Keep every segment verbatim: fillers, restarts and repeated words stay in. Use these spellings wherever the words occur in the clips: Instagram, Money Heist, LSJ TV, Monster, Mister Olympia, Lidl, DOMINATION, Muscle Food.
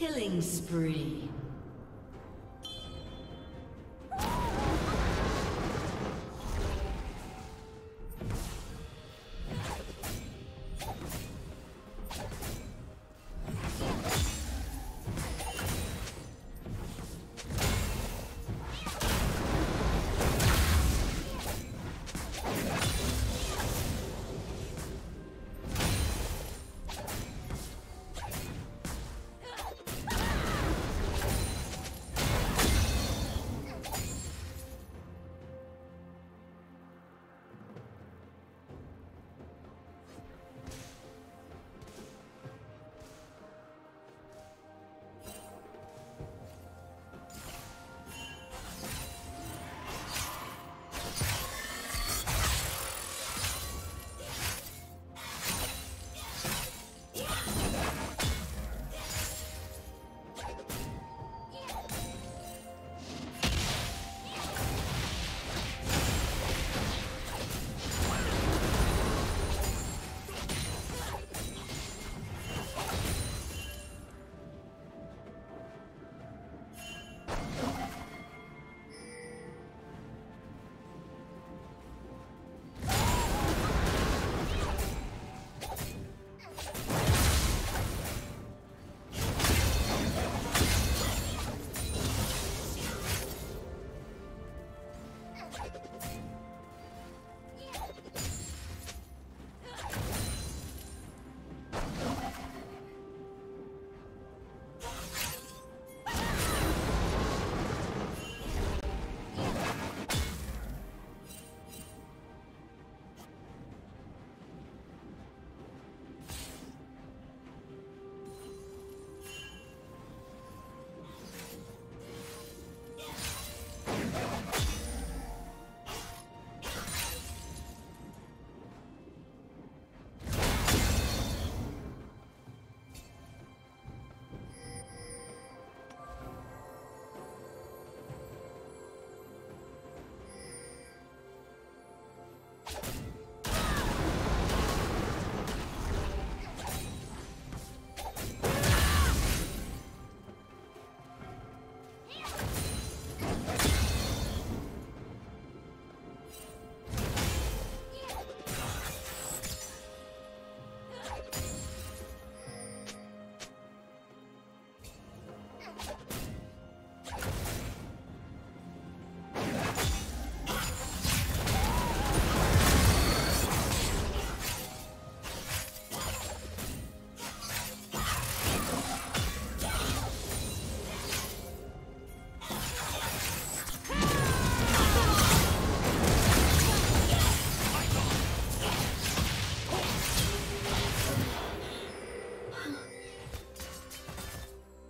Killing spree.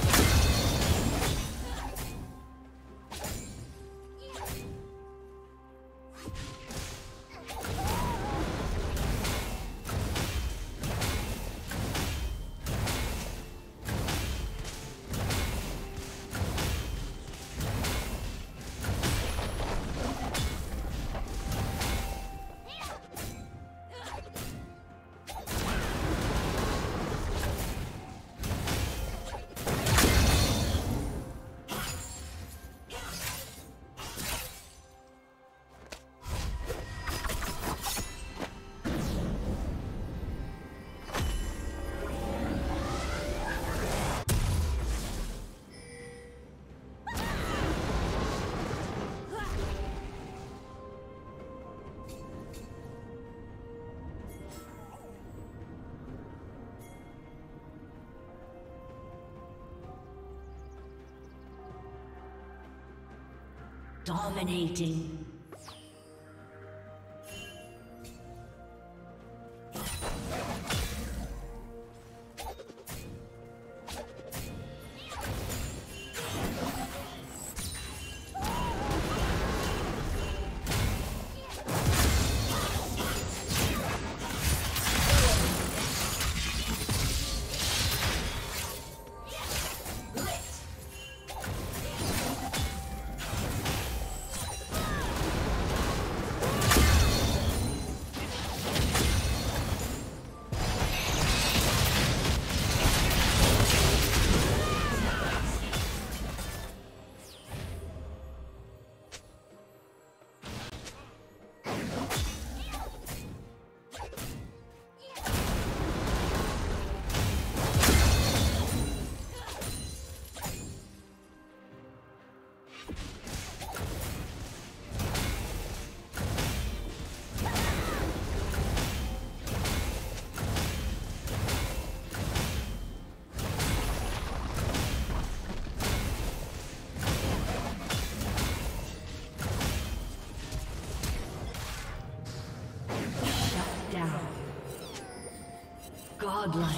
Dominating. down. Godlike.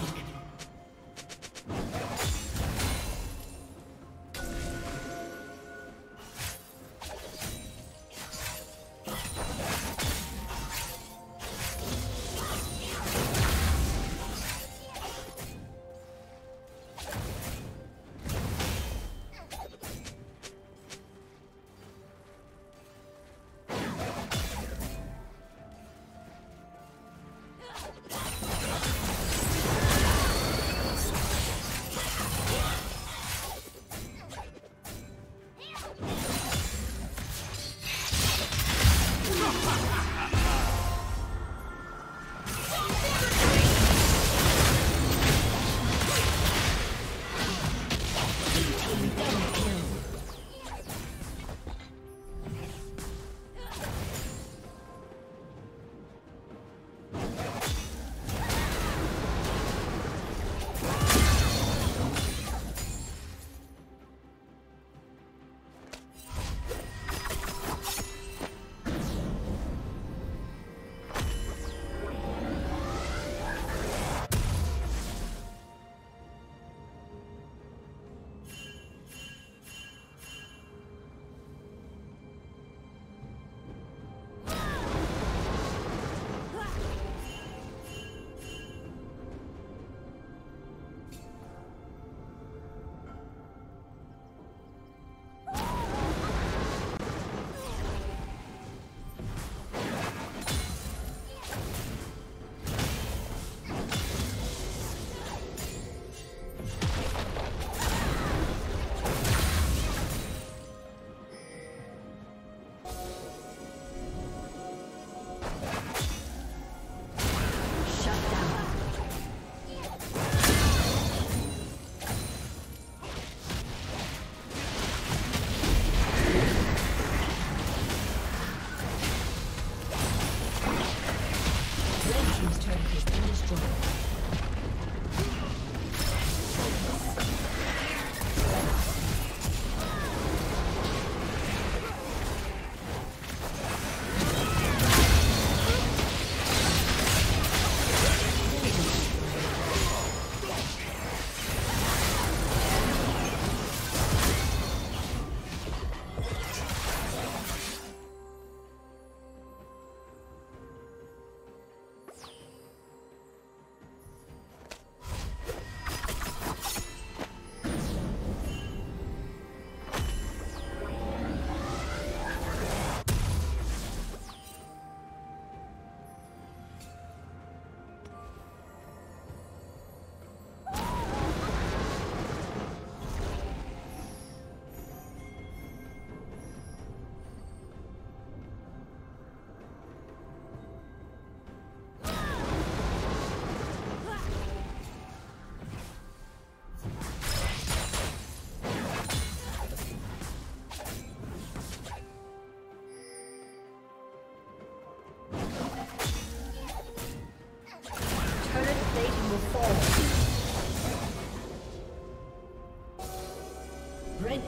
Red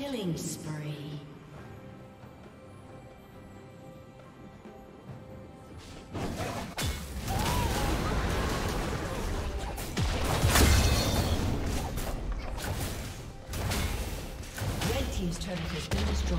Killing spree. Red team's turret has been destroyed.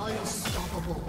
Unstoppable.